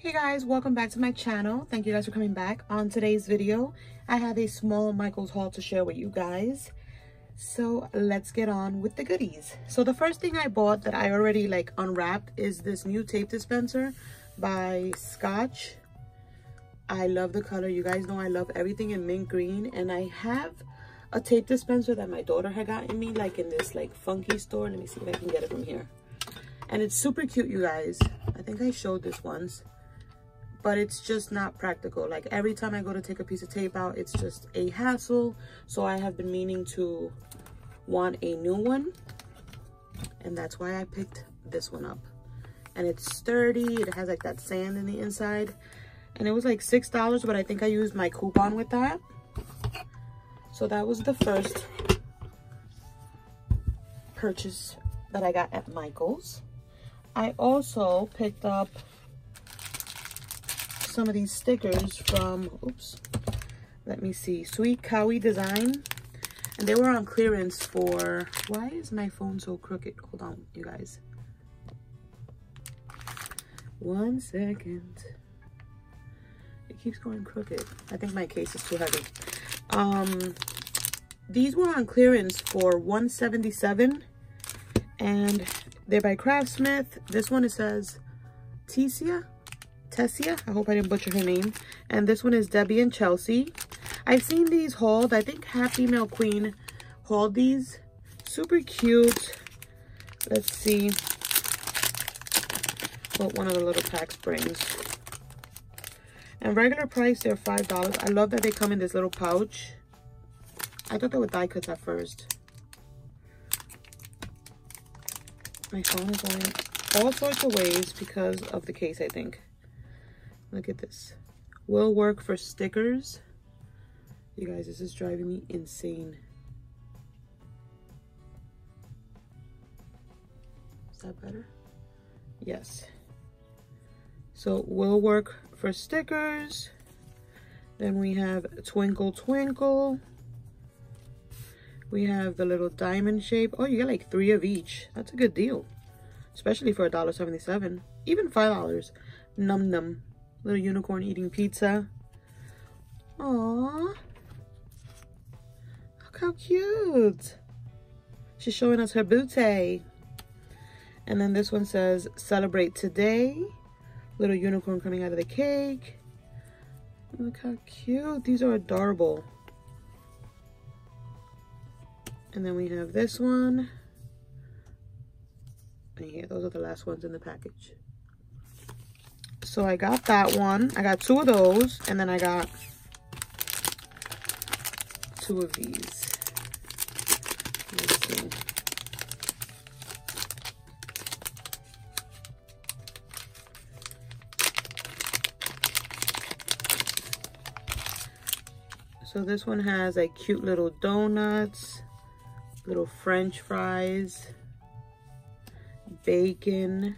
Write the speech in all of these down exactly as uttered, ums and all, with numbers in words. Hey guys, welcome back to my channel. Thank you guys for coming back. On today's video, I have a small Michael's haul to share with you guys. So let's get on with the goodies. So the first thing I bought that I already like unwrapped is this new tape dispenser by Scotch. I love the color. You guys know I love everything in mint green, and I have a tape dispenser that my daughter had gotten me like in this like funky store. Let me see if I can get it from here. And it's super cute, you guys. I think I showed this once. But it's just not practical. Like every time I go to take a piece of tape out, it's just a hassle. So I have been meaning to want a new one, and that's why I picked this one up. And it's sturdy. It has like that sand in the inside, and it was like six dollars, but I think I used my coupon with that. So that was the first purchase that I got at Michael's. I also picked up some of these stickers from, oops, let me see, Sweet Cowie Design, and they were on clearance for, why is my phone so crooked? Hold on, you guys, one second, it keeps going crooked. I think my case is too heavy. Um these were on clearance for one seventy-seven, and they're by Craftsmith. This one, it says Tisia Tessia, I hope I didn't butcher her name. And this one is Debbie and Chelsea. I've seen these hauled. I think Happy Mail Queen hauled these. Super cute. Let's see what one of the little packs brings. And regular price, they're five dollars. I love that they come in this little pouch. I thought they were die cuts at first. My phone is going all sorts of ways because of the case, I think. Look at this. Will work for stickers. You guys, this is driving me insane. Is that better? Yes. So, will work for stickers. Then we have Twinkle Twinkle. We have the little diamond shape. Oh, you get like three of each. That's a good deal. Especially for one seventy-seven. Even five dollars. Num num. Little unicorn eating pizza. Aww. Look how cute. She's showing us her booty. And then this one says, celebrate today. Little unicorn coming out of the cake. Look how cute. These are adorable. And then we have this one. And yeah, those are the last ones in the package. So I got that one. I got two of those, and then I got two of these. Let's see. So this one has like cute little donuts, little French fries, bacon,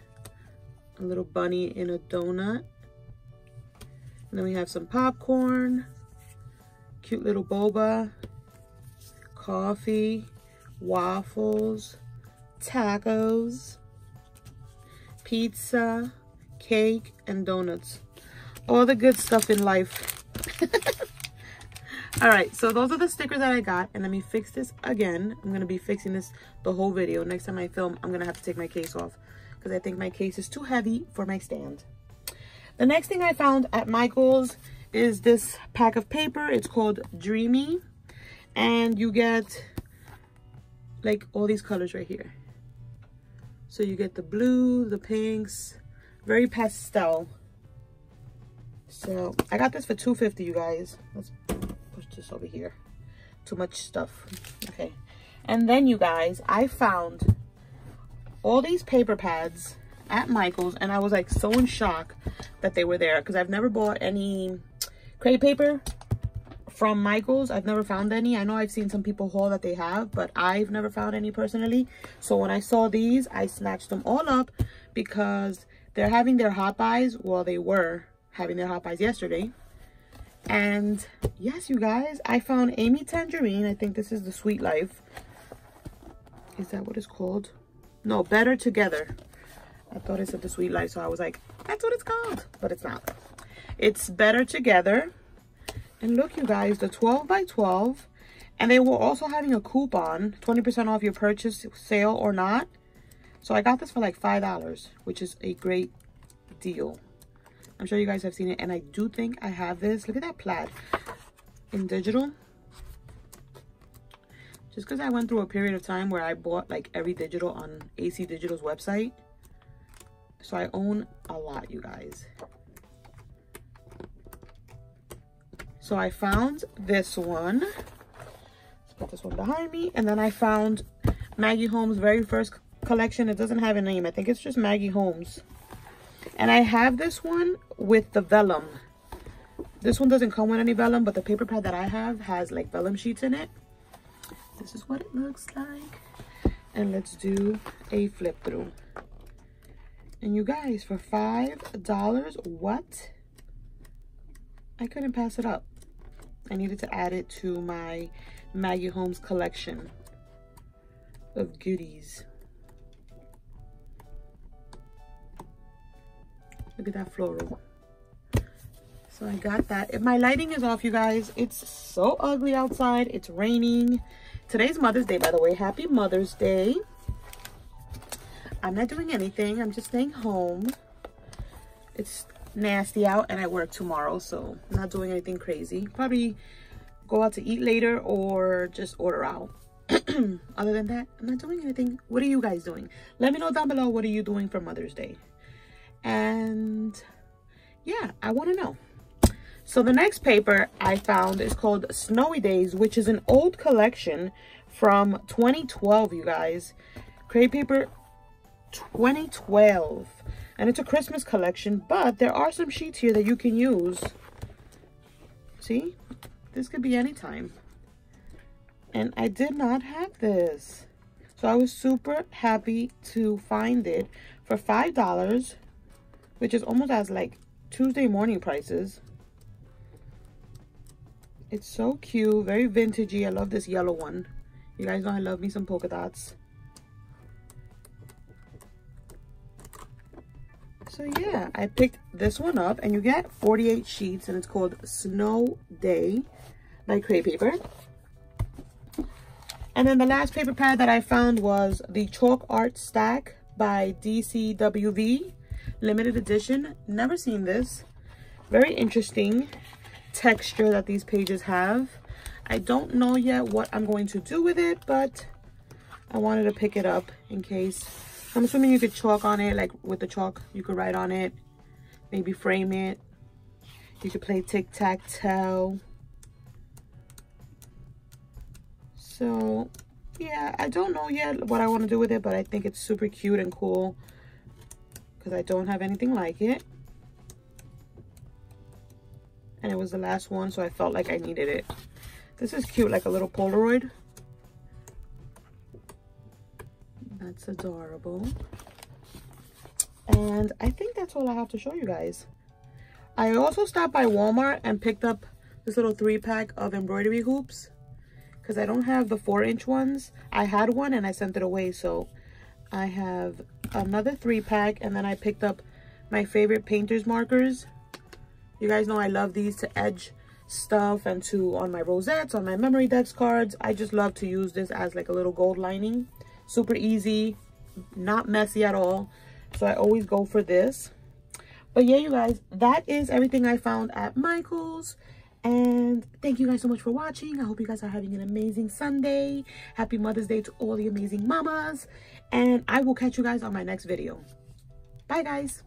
a little bunny in a donut, and then we have some popcorn, cute little boba, coffee, waffles, tacos, pizza, cake, and donuts. All the good stuff in life. All right, so those are the stickers that I got, and let me fix this again. I'm gonna be fixing this the whole video. Next time I film, I'm gonna have to take my case off, because I think my case is too heavy for my stand. The next thing I found at Michael's is this pack of paper. It's called Dreamy, and you get like all these colors right here. So you get the blue, the pinks, very pastel. So I got this for two fifty, you guys. Let's push this over here. Too much stuff. Okay. And then you guys, I found all these paper pads at Michael's, and I was like so in shock that they were there, because I've never bought any Cray Paper from Michael's. I've never found any. I know I've seen some people haul that they have, but I've never found any personally. So when I saw these, I snatched them all up, because they're having their hot buys. Well, they were having their hot buys yesterday. And yes, you guys, I found Amy Tangerine. I think this is the Sweet Life. Is that what it's called? No, Better Together. I thought it said the sweet life, so I was like, that's what it's called, but it's not. It's Better Together. And look, you guys, the twelve by twelve. And they were also having a coupon, twenty percent off your purchase, sale or not. So I got this for like five dollars, which is a great deal. I'm sure you guys have seen it. And I do think I have this. Look at that plaid in digital. Just because I went through a period of time where I bought like every digital on A C Digital's website. So I own a lot, you guys. So I found this one. Put this one behind me, and then I found Maggie Holmes' very first collection. It doesn't have a name. I think it's just Maggie Holmes. And I have this one with the vellum. This one doesn't come with any vellum, but the paper pad that I have has like vellum sheets in it. This is what it looks like. And let's do a flip through. And you guys, for five dollars, what? I couldn't pass it up. I needed to add it to my Maggie Holmes collection of goodies. Look at that floral. So I got that. If my lighting is off, you guys, it's so ugly outside. It's raining. Today's Mother's Day, by the way. Happy Mother's Day. I'm not doing anything. I'm just staying home. It's nasty out and I work tomorrow, so I'm not doing anything crazy. Probably go out to eat later or just order out. Other than that, I'm not doing anything. What are you guys doing? Let me know down below, what are you doing for Mother's Day? And yeah, I want to know. So the next paper I found is called Snowy Days, which is an old collection from twenty twelve, you guys. Cray Paper twenty twelve. And it's a Christmas collection, but there are some sheets here that you can use. See? This could be any time. And I did not have this. So I was super happy to find it for five dollars, which is almost as like Tuesday morning prices. It's so cute, very vintagey. I love this yellow one. You guys know I love me some polka dots. So yeah, I picked this one up and you get forty-eight sheets and it's called Snow Day by Cray Paper. And then the last paper pad that I found was the Chalk Art Stack by D C W V, limited edition. Never seen this. Very interesting texture that these pages have. I don't know yet what I'm going to do with it, but I wanted to pick it up in case. I'm assuming you could chalk on it, like with the chalk, you could write on it, maybe frame it. You could play tic-tac-toe. So, yeah, I don't know yet what I want to do with it, but I think it's super cute and cool because I don't have anything like it. And it was the last one, so I felt like I needed it. This is cute, like a little Polaroid. That's adorable. And I think that's all I have to show you guys. I also stopped by Walmart and picked up this little three pack of embroidery hoops because I don't have the four inch ones. I had one and I sent it away, so I have another three pack. And then I picked up my favorite painter's markers. You guys know I love these to edge stuff and to on my rosettes, on my memory decks cards. I just love to use this as like a little gold lining. Super easy, not messy at all. So I always go for this. But yeah, you guys, that is everything I found at Michael's. And thank you guys so much for watching. I hope you guys are having an amazing Sunday. Happy Mother's Day to all the amazing mamas. And I will catch you guys on my next video. Bye, guys.